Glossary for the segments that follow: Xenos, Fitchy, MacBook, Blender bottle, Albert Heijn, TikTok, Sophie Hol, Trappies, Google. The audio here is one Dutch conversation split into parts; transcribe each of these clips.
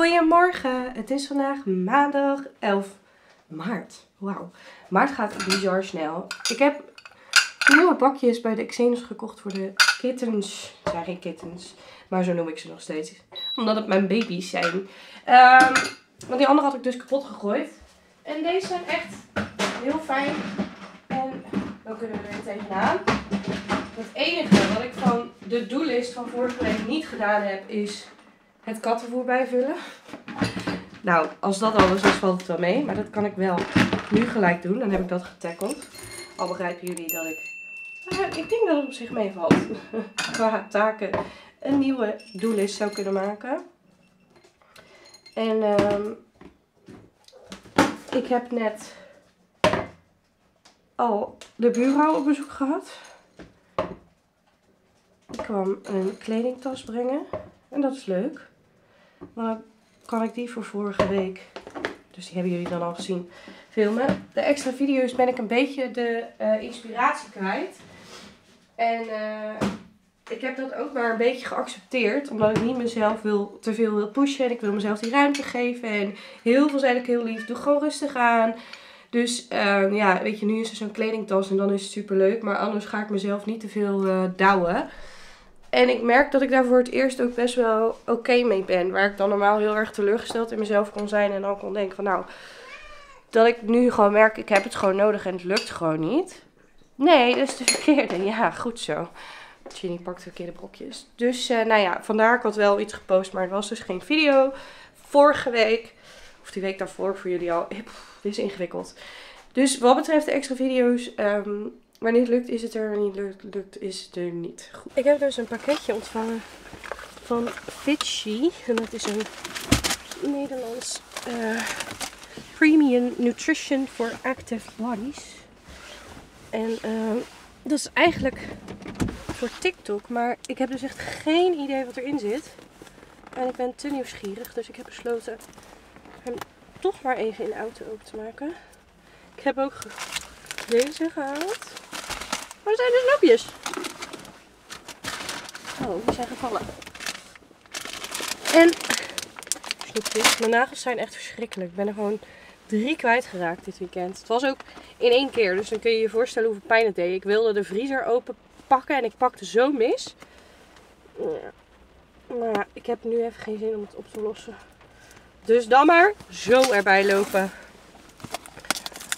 Goedemorgen, het is vandaag maandag 11 maart. Wauw, maart gaat bizar snel. Ik heb nieuwe bakjes bij de Xenos gekocht voor de kittens. Het zijn geen kittens, maar zo noem ik ze nog steeds. Omdat het mijn baby's zijn. Want die andere had ik dus kapot gegooid. En deze zijn echt heel fijn. En dan kunnen we er weer tegenaan. Het enige wat ik van de doellist van vorige week niet gedaan heb is het kattenvoer bijvullen. Nou, als dat alles is, valt het wel mee. Maar dat kan ik wel nu gelijk doen. Dan heb ik dat getackeld. Al begrijpen jullie dat ik... ik denk dat het op zich meevalt. Qua taken een nieuwe doellist zou kunnen maken. En ik heb net al de buurvrouw op bezoek gehad. Ik kwam een kledingtas brengen. En dat is leuk. Maar dan kan ik die voor vorige week, dus die hebben jullie dan al gezien, filmen. De extra video's ben ik een beetje de inspiratie kwijt. En ik heb dat ook maar een beetje geaccepteerd. Omdat ik niet mezelf te veel wil pushen. En ik wil mezelf die ruimte geven. En heel veel zijn ik heel lief. Doe gewoon rustig aan. Dus ja, weet je, nu is er zo'n kledingtas en dan is het super leuk. Maar anders ga ik mezelf niet te veel douwen. En ik merk dat ik daar voor het eerst ook best wel oké mee ben. Waar ik dan normaal heel erg teleurgesteld in mezelf kon zijn. En dan kon denken van nou, dat ik nu gewoon merk, ik heb het gewoon nodig en het lukt gewoon niet. Nee, dat is de verkeerde. Ja, goed zo. Ginny pakt de verkeerde brokjes. Dus nou ja, vandaar, ik had wel iets gepost, maar het was dus geen video. Vorige week, of die week daarvoor voor jullie al. Dit is ingewikkeld. Dus wat betreft de extra video's... wanneer het lukt is het er, niet lukt is het er niet. Goed. Ik heb dus een pakketje ontvangen van Fitchy. En dat is een Nederlands premium nutrition for active bodies. En dat is eigenlijk voor TikTok. Maar ik heb dus echt geen idee wat erin zit. En ik ben te nieuwsgierig. Dus ik heb besloten hem toch maar even in de auto open te maken. Ik heb ook deze gehaald. Maar er zijn dus lapjes. Oh, die zijn gevallen. En snoepjes. Mijn nagels zijn echt verschrikkelijk. Ik ben er gewoon 3 kwijtgeraakt dit weekend. Het was ook in 1 keer. Dus dan kun je je voorstellen hoeveel pijn het deed. Ik wilde de vriezer open pakken en ik pakte zo mis. Ja. Maar ja, ik heb nu even geen zin om het op te lossen. Dus dan maar zo erbij lopen.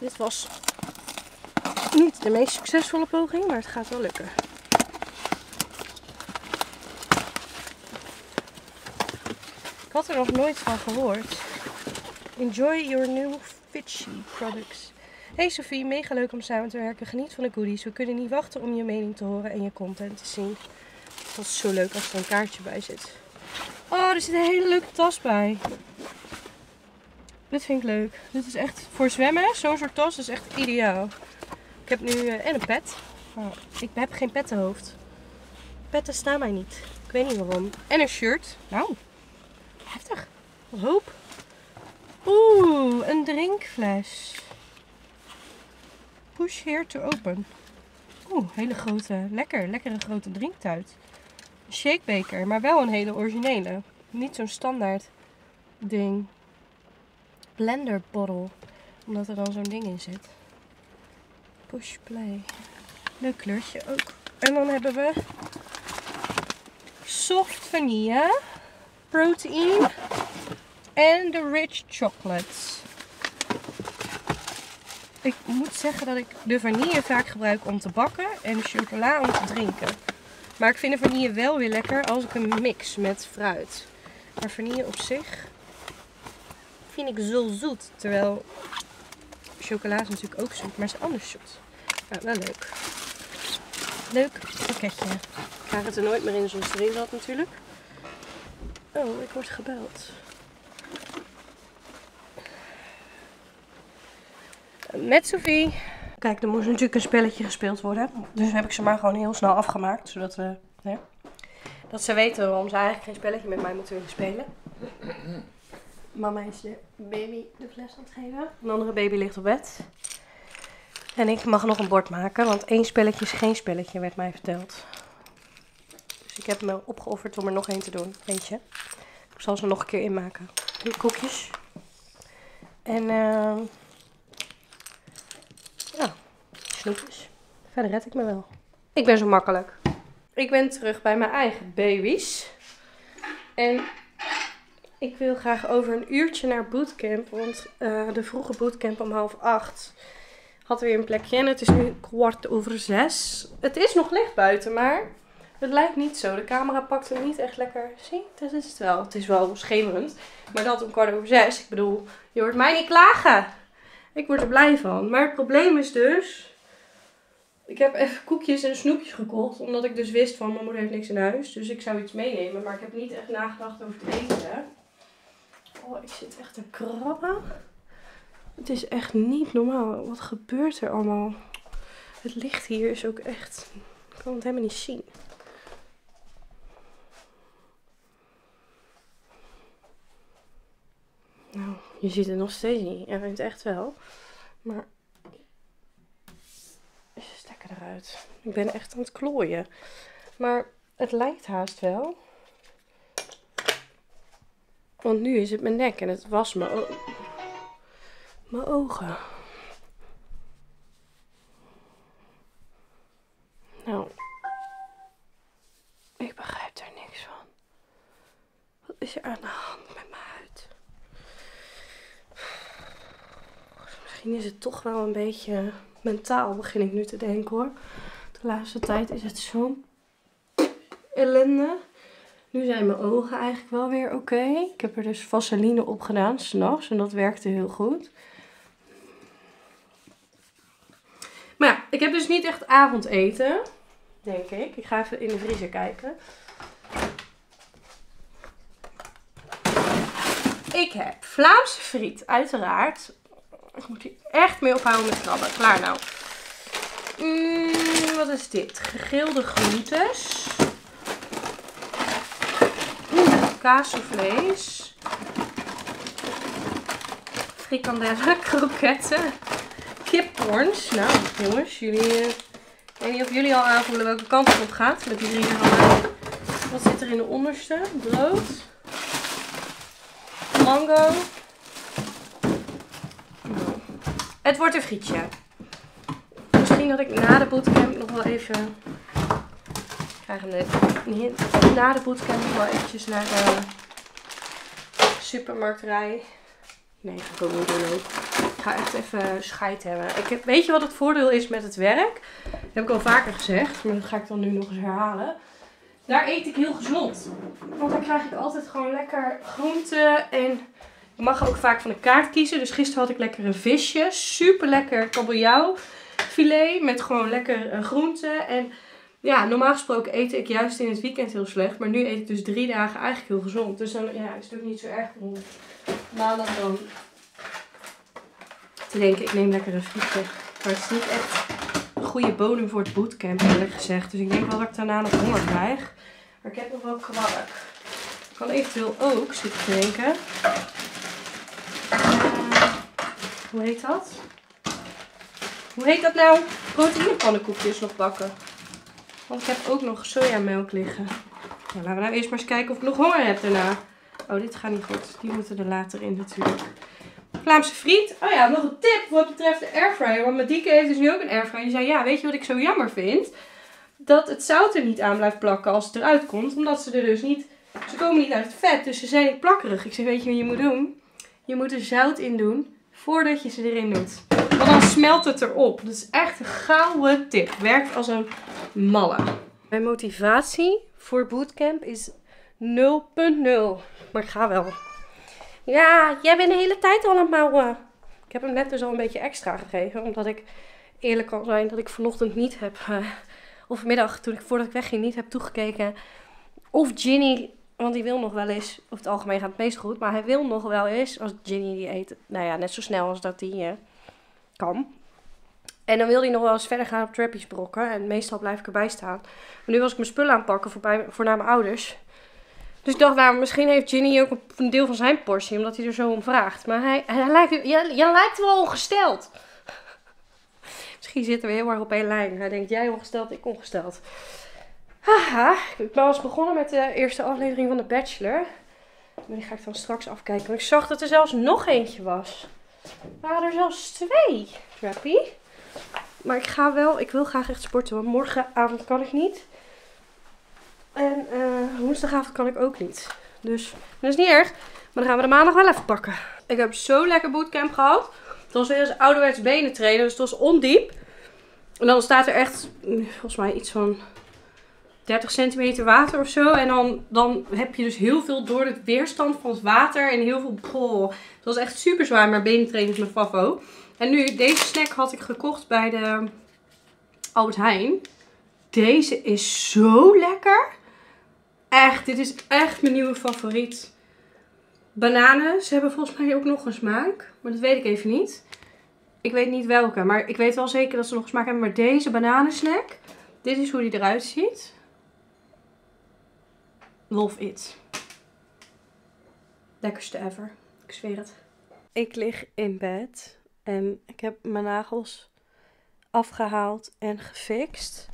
Dit was niet de meest succesvolle poging, maar het gaat wel lukken. Ik had er nog nooit van gehoord. Enjoy your new Fitchy products. Hey Sophie, mega leuk om samen te werken. Geniet van de goodies. We kunnen niet wachten om je mening te horen en je content te zien. Dat is zo leuk als er een kaartje bij zit. Oh, er zit een hele leuke tas bij. Dit vind ik leuk. Dit is echt voor zwemmen. Zo'n soort tas is echt ideaal. Ik heb nu en een pet. Maar ik heb geen pettenhoofd. Petten staan mij niet. Ik weet niet waarom. En een shirt. Nou, heftig. Wat hoop. Oeh, een drinkfles. Push here to open. Oeh, hele grote. Lekker. Lekkere grote drinktuit. Een shakebeker, maar wel een hele originele. Niet zo'n standaard ding. Blender bottle. Omdat er dan zo'n ding in zit. Push play. Leuk kleurtje ook. En dan hebben we soft vanille, protein en de rich chocolates. Ik moet zeggen dat ik de vanille vaak gebruik om te bakken en de chocola om te drinken. Maar ik vind de vanille wel weer lekker als ik hem mix met fruit. Maar vanille op zich vind ik zo zoet, terwijl... chocola is natuurlijk ook zoet, maar is anders zoet. Ja, wel leuk. Leuk pakketje. Ik krijg het er nooit meer in zoals het erin zat natuurlijk. Oh, ik word gebeld. Met Sophie. Kijk, er moest natuurlijk een spelletje gespeeld worden. Dus heb ik ze maar gewoon heel snel afgemaakt. Zodat we, hè, dat ze weten waarom ze eigenlijk geen spelletje met mij moeten willen spelen. Mama is de baby de fles aan het geven. Een andere baby ligt op bed. En ik mag nog een bord maken, want 1 spelletje is geen spelletje, werd mij verteld. Dus ik heb me opgeofferd om er nog 1 te doen, weet je. Ik heb zal ze nog een keer inmaken. De koekjes. En ja, snoepjes. Verder red ik me wel. Ik ben zo makkelijk. Ik ben terug bij mijn eigen baby's. En ik wil graag over een uurtje naar bootcamp. Want de vroege bootcamp om 20:30 had weer een plekje. En het is nu 18:15. Het is nog licht buiten, maar het lijkt niet zo. De camera pakt het niet echt lekker. Zie, dat is het wel. Het is wel schemerend. Maar dat om 18:15. Ik bedoel, je hoort mij niet klagen. Ik word er blij van. Maar het probleem is dus... Ik heb even koekjes en snoepjes gekocht. Omdat ik dus wist van mijn moeder heeft niks in huis. Dus ik zou iets meenemen. Maar ik heb niet echt nagedacht over het eten. Oh, ik zit echt te krabben. Het is echt niet normaal. Wat gebeurt er allemaal? Het licht hier is ook echt... Ik kan het helemaal niet zien. Nou, je ziet het nog steeds niet. Ik vind het echt wel. Maar... stekker eruit. Ik ben echt aan het klooien. Maar het lijkt haast wel. Want nu is het mijn nek en het was mijn ogen. Nou. Ik begrijp er niks van. Wat is er aan de hand met mijn huid? Misschien is het toch wel een beetje... Mentaal begin ik nu te denken hoor. De laatste tijd is het zo'n ellende. Nu zijn mijn ogen eigenlijk wel weer oké. Ik heb er dus vaseline op gedaan, 's nachts. En dat werkte heel goed. Maar ja, ik heb dus niet echt avondeten. Denk ik. Ik ga even in de vriezer kijken. Ik heb Vlaamse friet, uiteraard. Ik moet hier echt mee ophouden met krabben. Klaar nou. Wat is dit? Gegrilde groentes. Kaasvlees. Frikandellen, kroketten. Kipcorns. Nou jongens, jullie... Ik weet niet of jullie al aanvoelen welke kant het op gaat. Met die drie handen. Wat zit er in de onderste? Brood. Mango. Het wordt een frietje. Misschien dat ik na de bootcamp nog wel even... Ik krijg hem net. Na de bootcamp nog wel eventjes naar de supermarktrij. Nee, dat kan ik niet doen ook. Ik ga echt even scheid hebben. Weet je wat het voordeel is met het werk? Dat heb ik al vaker gezegd, maar dat ga ik dan nu nog eens herhalen. Daar eet ik heel gezond. Want daar krijg ik altijd gewoon lekker groenten en... Ik mag ook vaak van de kaart kiezen. Dus gisteren had ik lekkere visjes. Super lekker kabeljauwfilet met gewoon lekker groenten. En ja, normaal gesproken eet ik juist in het weekend heel slecht. Maar nu eet ik dus 3 dagen eigenlijk heel gezond. Dus dan ja, is het ook niet zo erg om maandag dan te denken ik neem lekker een frietje. Maar het is niet echt een goede bodem voor het bootcamp eerlijk gezegd. Dus ik denk wel dat ik daarna nog honger krijg. Maar ik heb nog wel kwark. Ik kan eventueel ook zitten drinken. Hoe heet dat? Hoe heet dat nou? Proteïnepannenkoekjes nog bakken. Want ik heb ook nog sojamelk liggen. Nou, laten we nou eerst maar eens kijken of ik nog honger heb daarna. Oh, dit gaat niet goed. Die moeten er later in natuurlijk. Vlaamse friet. Oh ja, nog een tip wat betreft de airfryer. Want Madieke heeft dus nu ook een airfryer. Die zei, ja, weet je wat ik zo jammer vind? Dat het zout er niet aan blijft plakken als het eruit komt. Omdat ze er dus niet... Ze komen niet uit het vet. Dus ze zijn plakkerig. Ik zeg, weet je wat je moet doen? Je moet er zout in doen voordat je ze erin doet. Want dan smelt het erop. Dat is echt een gouden tip. Werkt als een malle. Mijn motivatie voor bootcamp is 0.0. Maar ik ga wel. Ja, jij bent de hele tijd al aan het mouwen. Ik heb hem net dus al een beetje extra gegeven. Omdat ik eerlijk kan zijn dat ik vanochtend niet heb... of vanmiddag, voordat ik wegging, niet heb toegekeken. Of Ginny... Want die wil nog wel eens, over het algemeen gaat het meest goed, maar hij wil nog wel eens, als Ginny die eet, nou ja, net zo snel als dat die kan. En dan wil hij nog wel eens verder gaan op trappies brokken en meestal blijf ik erbij staan. Maar nu was ik mijn spullen aanpakken voor naar mijn ouders. Dus ik dacht, nou, misschien heeft Ginny ook een deel van zijn portie, omdat hij er zo om vraagt. Maar jij lijkt wel ongesteld. Misschien zitten we heel erg op één lijn. Hij denkt, jij ongesteld, ik ongesteld. Haha, ik ben al eens begonnen met de eerste aflevering van The Bachelor. Maar die ga ik dan straks afkijken. Want ik zag dat er zelfs nog eentje was. Er waren er zelfs twee. Trappy. Maar ik ga wel. Ik wil graag echt sporten. Want morgenavond kan ik niet. En woensdagavond kan ik ook niet. Dus dat is niet erg. Maar dan gaan we de maandag wel even pakken. Ik heb zo lekker bootcamp gehad. Het was weer eens ouderwets benen trainen. Dus het was ondiep. En dan staat er echt, volgens mij iets van 30 centimeter water of zo. En dan heb je dus heel veel door de weerstand van het water. En heel veel... Boh, het was echt super zwaar. Maar benentraining is mijn favo. En nu, deze snack had ik gekocht bij de Albert Heijn. Deze is zo lekker. Echt, dit is echt mijn nieuwe favoriet. Bananen. Ze hebben volgens mij ook nog een smaak. Maar dat weet ik even niet. Ik weet niet welke. Maar ik weet wel zeker dat ze nog een smaak hebben. Maar deze bananensnack. Dit is hoe die eruit ziet. Love it. Lekkerste ever. Ik zweer het. Ik lig in bed. En ik heb mijn nagels afgehaald en gefixt.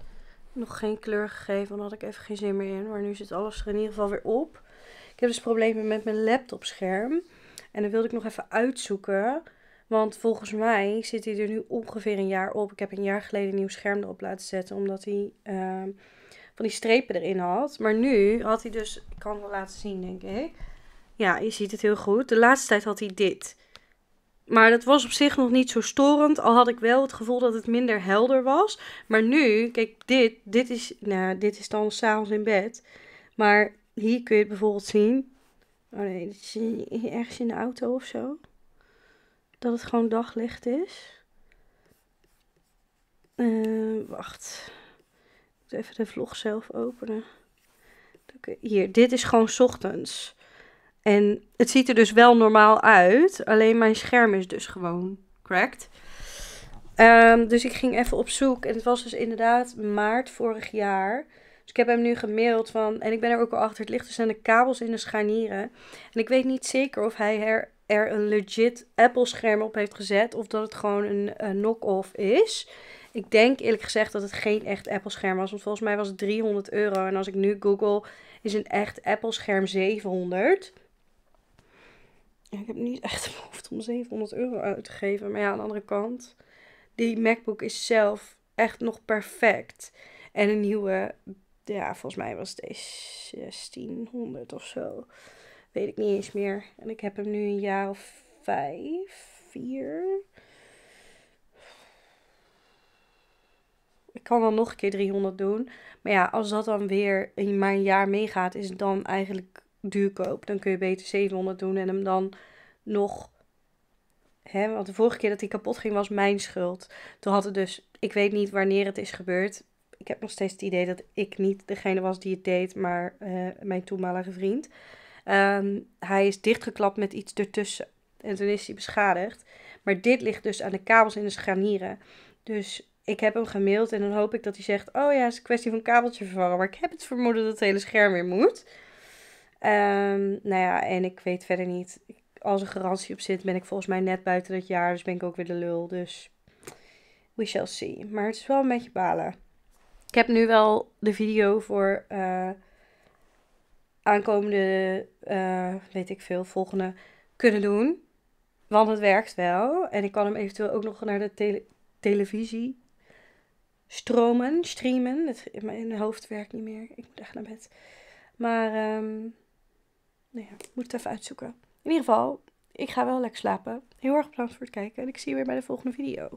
Nog geen kleur gegeven. Want daar had ik even geen zin meer in. Maar nu zit alles er in ieder geval weer op. Ik heb dus problemen met mijn laptopscherm. En dat wilde ik nog even uitzoeken. Want volgens mij zit hij er nu ongeveer een jaar op. Ik heb een jaar geleden een nieuw scherm erop laten zetten. Omdat hij van die strepen erin had. Maar nu had hij dus... Ik kan het wel laten zien, denk ik. Ja, je ziet het heel goed. De laatste tijd had hij dit. Maar dat was op zich nog niet zo storend. Al had ik wel het gevoel dat het minder helder was. Maar nu, kijk, dit is... Nou, dit is dan 's avonds in bed. Maar hier kun je het bijvoorbeeld zien. Oh nee, dit is ergens in de auto of zo. Dat het gewoon daglicht is. Wacht. Ik moet even de vlog zelf openen. Hier, dit is gewoon 's ochtends. En het ziet er dus wel normaal uit. Alleen mijn scherm is dus gewoon cracked. Dus ik ging even op zoek. En het was dus inderdaad maart vorig jaar. Dus ik heb hem nu gemaild van... En ik ben er ook al achter. Het ligt dus aan de kabels in de scharnieren. En ik weet niet zeker of hij er een legit Apple scherm op heeft gezet. Of dat het gewoon een knock-off is. Ik denk eerlijk gezegd dat het geen echt Apple scherm was. Want volgens mij was het €300. En als ik nu google, is een echt Apple scherm 700. Ik heb niet echt de behoefte om €700 uit te geven. Maar ja, aan de andere kant. Die MacBook is zelf echt nog perfect. En een nieuwe... Ja, volgens mij was het deze 1600 of zo. Weet ik niet eens meer. En ik heb hem nu een jaar of 5, 4. Ik kan dan nog een keer 300 doen. Maar ja, als dat dan weer maar een jaar meegaat, is het dan eigenlijk duurkoop. Dan kun je beter 700 doen en hem dan nog... Hè, want de vorige keer dat hij kapot ging was mijn schuld. Toen had het dus... Ik weet niet wanneer het is gebeurd... Ik heb nog steeds het idee dat ik niet degene was die het deed, maar mijn toenmalige vriend. Hij is dichtgeklapt met iets ertussen. En toen is hij beschadigd. Maar dit ligt dus aan de kabels in de scharnieren. Dus ik heb hem gemaild en dan hoop ik dat hij zegt... Oh ja, het is een kwestie van een kabeltje vervangen. Maar ik heb het vermoeden dat het hele scherm weer moet. Nou ja, en ik weet verder niet. Als er garantie op zit, ben ik volgens mij net buiten dat jaar. Dus ben ik ook weer de lul. Dus we shall see. Maar het is wel een beetje balen. Ik heb nu wel de video voor aankomende, weet ik veel, volgende kunnen doen. Want het werkt wel. En ik kan hem eventueel ook nog naar de televisie streamen. Mijn hoofd werkt niet meer. Ik moet echt naar bed. Maar, nou ja, ik moet het even uitzoeken. In ieder geval, ik ga wel lekker slapen. Heel erg bedankt voor het kijken. En ik zie je weer bij de volgende video.